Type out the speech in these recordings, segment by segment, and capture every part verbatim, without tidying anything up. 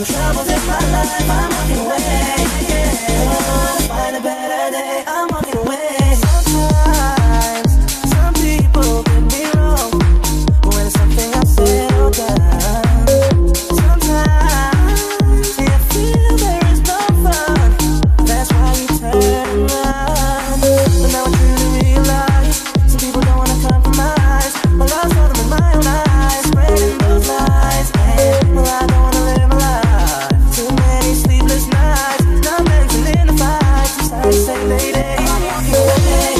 the troubles in my life, I'm walking away, yeah. Gonna find a better day, I'm walking away. Sometimes, some people get me wrong when it's something I said or done. Sometimes, you feel there is no fun, that's why you turn around. But now I truly realize, some people don't wanna compromise. My love's not in my own eyes, spreading those lies, and well, I don't wanna live my life. Too many sleepless nights, not mentally in the fight. Just like you say, lady, I'm walking away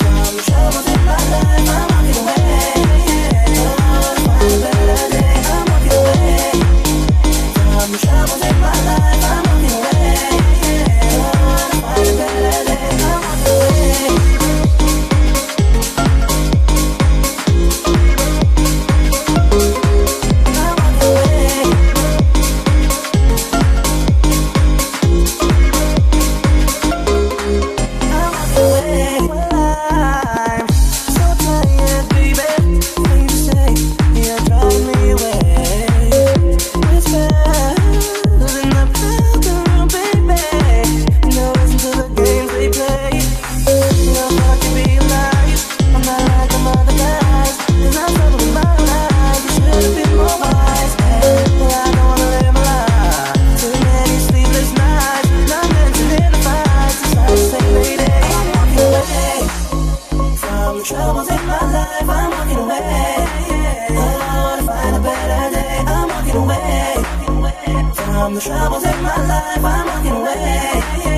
from the troubles in my life. I'm walking away, yeah. I'm gonna find a better day. I'm walking away from the troubles in my life. I'm walking away, yeah. I'm gonna find a better day. I'm walking away. Troubles in my life, I'm walking away.